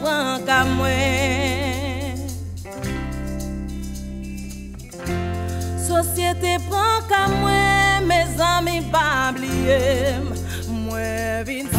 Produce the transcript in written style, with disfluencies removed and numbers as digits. Pran ka mwen, sosyete pran ka mwen, mes amis pa bliye, mwen vin